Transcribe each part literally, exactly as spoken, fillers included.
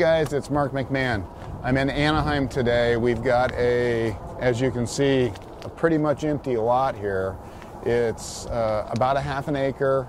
guys, it's Mark McMahon. I'm in Anaheim today. We've got a, as you can see, a pretty much empty lot here. It's uh, about a half an acre,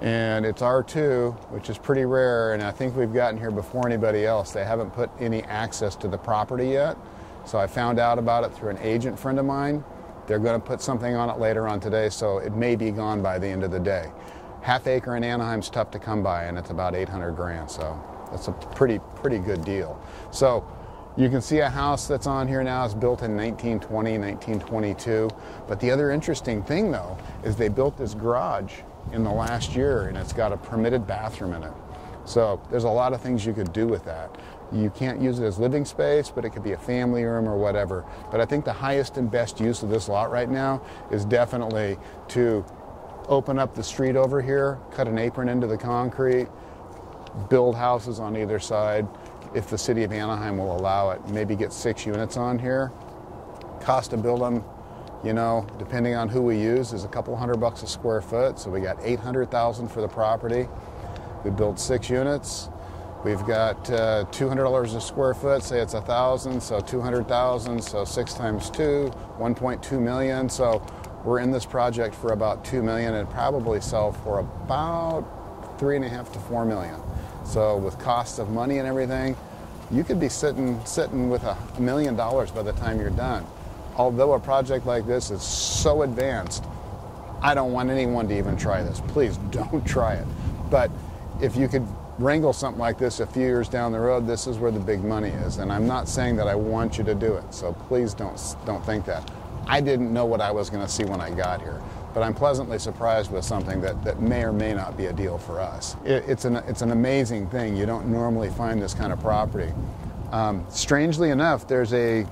and it's R two, which is pretty rare, and I think we've gotten here before anybody else. They haven't put any access to the property yet, so I found out about it through an agent friend of mine. They're going to put something on it later on today, so it may be gone by the end of the day. Half acre in Anaheim's tough to come by, and it's about eight hundred grand, so that's a pretty, pretty good deal. So you can see a house that's on here now. It's built in nineteen twenty, nineteen twenty-two. But the other interesting thing, though, is they built this garage in the last year, and it's got a permitted bathroom in it. So there's a lot of things you could do with that. You can't use it as living space, but it could be a family room or whatever. But I think the highest and best use of this lot right now is definitely to open up the street over here, cut an apron into the concrete, build houses on either side, if the city of Anaheim will allow it. Maybe get six units on here. Cost to build them, you know, depending on who we use, is a couple hundred bucks a square foot. So we got eight hundred thousand for the property. We built six units. We've got uh, two hundred dollars a square foot. Say it's a thousand, so two hundred thousand. So six times two, one point two million. So we're in this project for about two million, and probably sell for about three and a half to four million. So with costs of money and everything, you could be sitting sitting with a million dollars by the time you're done. Although a project like this is so advanced, I don't want anyone to even try this. Please don't try it. But if you could wrangle something like this a few years down the road, this is where the big money is. And I'm not saying that I want you to do it, so please don't, don't think that. I didn't know what I was going to see when I got here, but I'm pleasantly surprised with something that, that may or may not be a deal for us. It, it's, an, it's an amazing thing. You don't normally find this kind of property. Um, strangely enough, there's a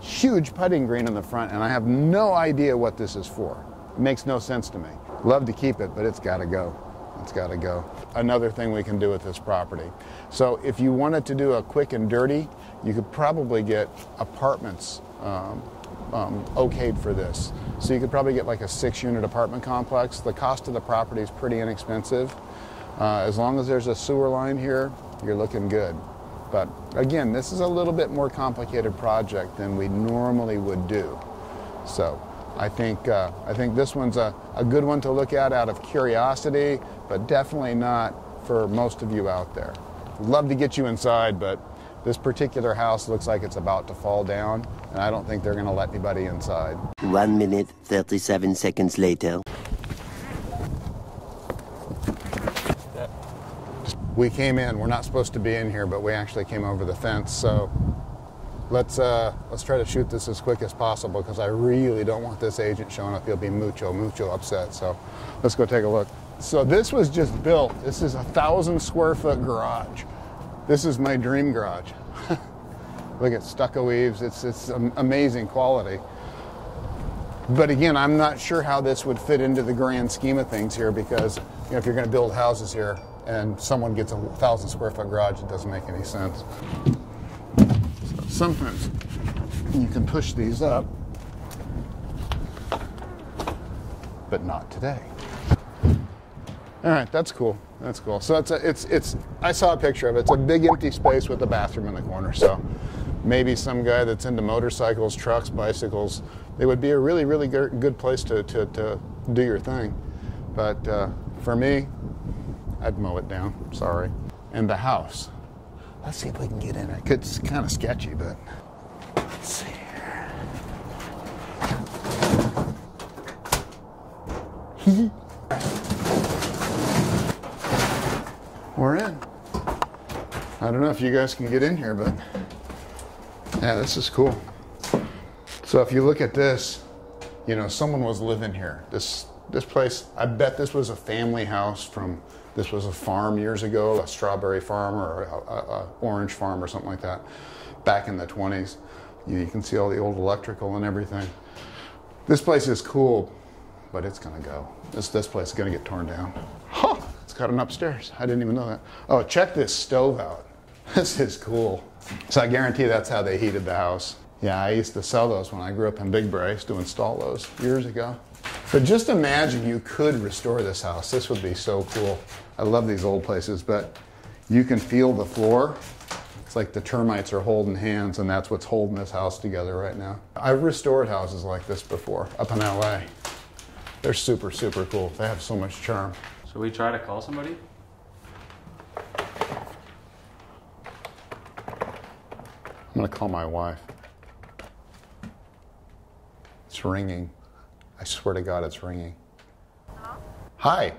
huge putting green in the front, and I have no idea what this is for. It makes no sense to me. Love to keep it, but it's got to go. It's got to go. Another thing we can do with this property. So if you wanted to do a quick and dirty, you could probably get apartments um, Um, okayed for this. So you could probably get like a six unit apartment complex. The cost of the property is pretty inexpensive. Uh, as long as there's a sewer line here, you're looking good. But again, this is a little bit more complicated project than we normally would do. So I think, uh, I think this one's a, a good one to look at out of curiosity, but definitely not for most of you out there. Love to get you inside, but this particular house looks like it's about to fall down, and I don't think they're going to let anybody inside. One minute, thirty-seven seconds later. We came in. We're not supposed to be in here, but we actually came over the fence. So let's, uh, let's try to shoot this as quick as possible, because I really don't want this agent showing up. He'll be mucho, mucho upset. So let's go take a look. So this was just built. This is a thousand square foot garage. This is my dream garage. Look at stucco eaves. It's, it's amazing quality. But again, I'm not sure how this would fit into the grand scheme of things here, because you know, if you're going to build houses here and someone gets a thousand square foot garage, it doesn't make any sense. So sometimes you can push these up, but not today. All right, that's cool. That's cool. So it's, a, it's, it's, I saw a picture of it. It's a big empty space with a bathroom in the corner. So maybe some guy that's into motorcycles, trucks, bicycles, it would be a really, really good place to, to, to do your thing. But uh, for me, I'd mow it down. Sorry. And the house. Let's see if we can get in it. It's kind of sketchy, but let's see. Here. We're in. I don't know if you guys can get in here, but yeah, this is cool. So if you look at this, you know, someone was living here. This this place, I bet this was a family house from, this was a farm years ago, a strawberry farm or an orange farm or something like that, back in the twenties. You, you can see all the old electrical and everything. This place is cool, but it's gonna go. This, this place is gonna get torn down. Huh. Got an upstairs. I didn't even know that. Oh, check this stove out. This is cool. So I guarantee that's how they heated the house. Yeah, I used to sell those when I grew up in Big Bear. I used to install those years ago. But just imagine you could restore this house. This would be so cool. I love these old places, but you can feel the floor. It's like the termites are holding hands, and that's what's holding this house together right now. I've restored houses like this before, up in L A They're super, super cool. They have so much charm. Should we try to call somebody? I'm gonna call my wife. It's ringing. I swear to God, it's ringing. Hello? Hi.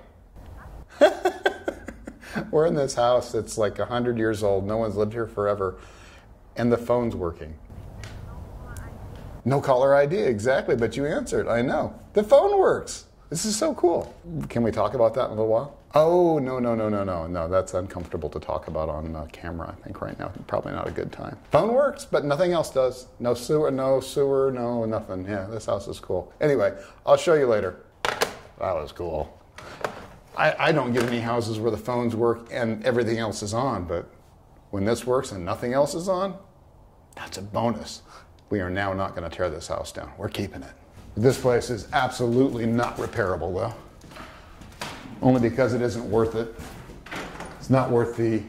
We're in this house that's like a hundred years old. No one's lived here forever. And the phone's working. No caller I D, exactly, but you answered, I know. The phone works. This is so cool. Can we talk about that in a little while? Oh, no, no, no, no, no, no. That's uncomfortable to talk about on uh, camera, I think, right now. Probably not a good time. Phone works, but nothing else does. No sewer, no sewer, no nothing. Yeah, this house is cool. Anyway, I'll show you later. That was cool. I, I don't get any houses where the phones work and everything else is on, but when this works and nothing else is on, that's a bonus. We are now not going to tear this house down. We're keeping it. This place is absolutely not repairable, though. Only because it isn't worth it. It's not worth the,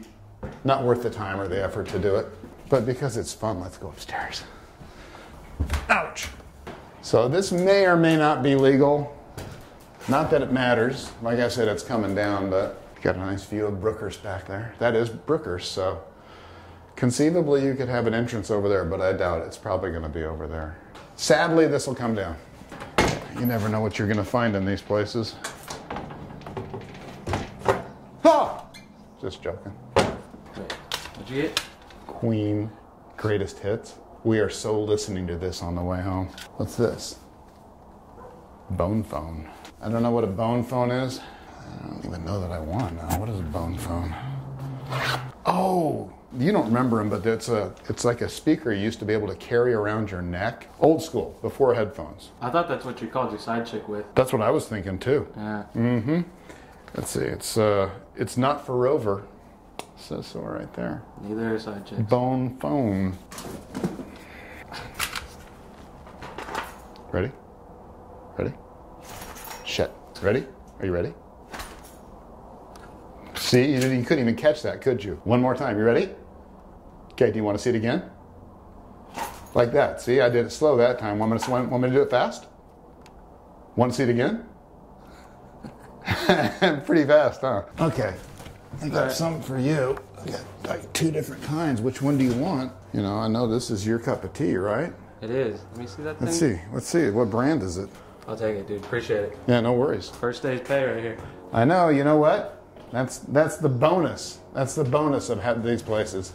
not worth the time or the effort to do it. But because it's fun, let's go upstairs. Ouch! So this may or may not be legal. Not that it matters. Like I said, it's coming down, but you got a nice view of Brookhurst back there. That is Brookhurst, so conceivably you could have an entrance over there, but I doubt it. It's probably going to be over there. Sadly, this will come down. You never know what you're going to find in these places. Ah! Just joking. What'd you get? Queen Greatest Hits. We are so listening to this on the way home. What's this? Bone phone. I don't know what a bone phone is. I don't even know that I want now. What is a bone phone? Oh, you don't remember them, but it's a, it's like a speaker you used to be able to carry around your neck. Old school, before headphones. I thought that's what you called your side chick with. That's what I was thinking too. Yeah. Mm-hmm. Let's see, it's uh, it's not for Rover. It says so right there. Neither is side chicks. Bone phone. Ready? Ready? Shit. Ready? Are you ready? See, you, didn't, you couldn't even catch that, could you? One more time. You ready? Okay, do you want to see it again? Like that. See, I did it slow that time. Want me to, want, want me to do it fast? Want to see it again? Pretty fast, huh? Okay. I got right. Something for you. I got like two different kinds. Which one do you want? You know, I know this is your cup of tea, right? It is. Let me see that thing. Let's see. Let's see. What brand is it? I'll take it, dude. Appreciate it. Yeah, no worries. First day's pay right here. I know. You know what? That's that's the bonus. That's the bonus of having these places.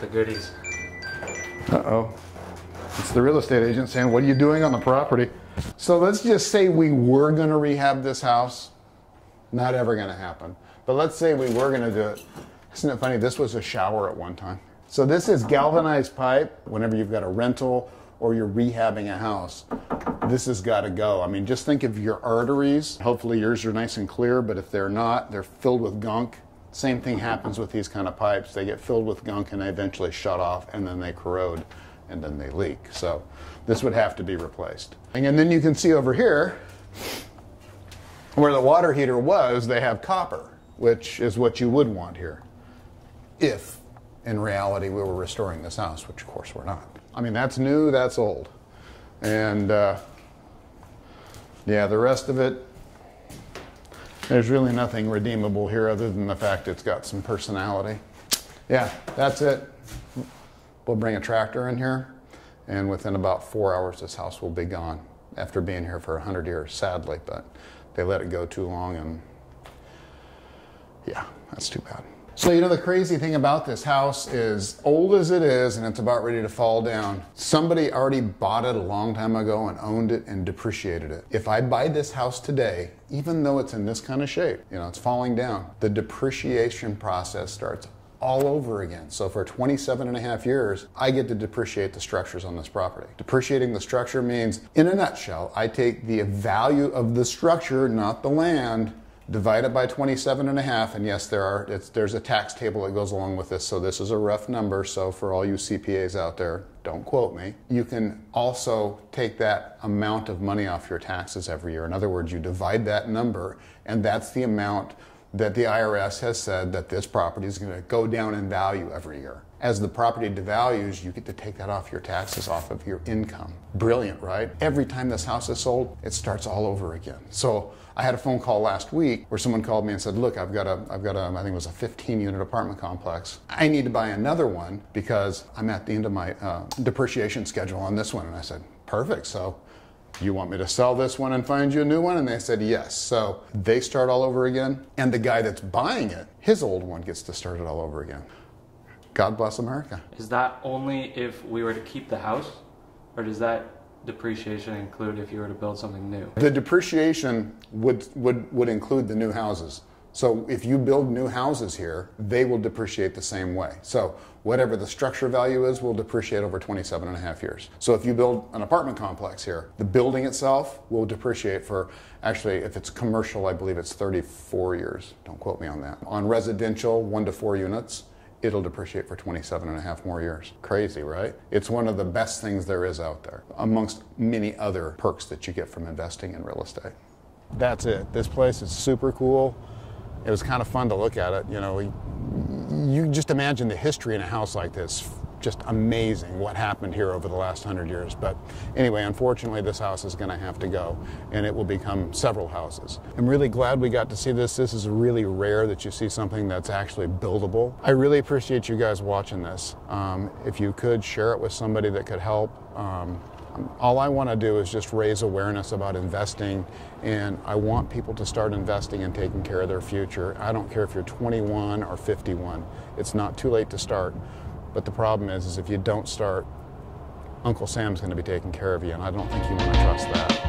The goodies. Uh-oh. It's the real estate agent saying, what are you doing on the property? So let's just say we were going to rehab this house. Not ever going to happen. But let's say we were going to do it. Isn't it funny? This was a shower at one time. So this is galvanized pipe. Whenever you've got a rental or you're rehabbing a house, this has got to go. I mean, just think of your arteries. Hopefully yours are nice and clear, but if they're not, they're filled with gunk. Same thing happens with these kind of pipes. They get filled with gunk and they eventually shut off, and then they corrode, and then they leak. So this would have to be replaced. And then you can see over here, where the water heater was, they have copper, which is what you would want here, if in reality we were restoring this house, which of course we're not. I mean, that's new, that's old. And uh, yeah, the rest of it, there's really nothing redeemable here other than the fact it's got some personality. Yeah, that's it. We'll bring a tractor in here, and within about four hours, this house will be gone after being here for a hundred years, sadly, but they let it go too long, and yeah, that's too bad. So, you know, the crazy thing about this house is, old as it is, and it's about ready to fall down, somebody already bought it a long time ago and owned it and depreciated it. If I buy this house today, even though it's in this kind of shape, you know, it's falling down, the depreciation process starts all over again. So for twenty-seven and a half years, I get to depreciate the structures on this property. Depreciating the structure means, in a nutshell, I take the value of the structure, not the land, divide it by twenty-seven and a half, and yes, there are, it's, there's a tax table that goes along with this, so this is a rough number, so for all you C P As out there, don't quote me. You can also take that amount of money off your taxes every year. In other words, you divide that number, and that's the amount that the I R S has said that this property is going to go down in value every year. As the property devalues, you get to take that off your taxes, off of your income. Brilliant, right? Every time this house is sold, it starts all over again. So I had a phone call last week where someone called me and said, look, I've got a, I've got a, I think it was a fifteen unit apartment complex. I need to buy another one because I'm at the end of my uh, depreciation schedule on this one. And I said, perfect. So you want me to sell this one and find you a new one? And they said yes. So they start all over again. And the guy that's buying it, his old one gets to start it all over again. God bless America. Is that only if we were to keep the house? Or does that depreciation include if you were to build something new? The depreciation would, would, would include the new houses. So if you build new houses here, they will depreciate the same way. So whatever the structure value is will depreciate over twenty-seven and a half years. So if you build an apartment complex here, the building itself will depreciate for, actually, if it's commercial, I believe it's thirty-four years. Don't quote me on that. On residential, one to four units, it'll depreciate for twenty-seven and a half more years. Crazy, right? It's one of the best things there is out there, amongst many other perks that you get from investing in real estate. That's it. This place is super cool. It was kind of fun to look at it. You know, you just imagine the history in a house like this. Just amazing what happened here over the last hundred years. But anyway, unfortunately, this house is gonna have to go, and it will become several houses. I'm really glad we got to see this. This is really rare that you see something that's actually buildable. I really appreciate you guys watching this. Um, if you could share it with somebody that could help. Um, all I wanna do is just raise awareness about investing, and I want people to start investing and taking care of their future. I don't care if you're twenty-one or fifty-one. It's not too late to start. But the problem is, is if you don't start, Uncle Sam's going to be taking care of you, and I don't think you want to trust that.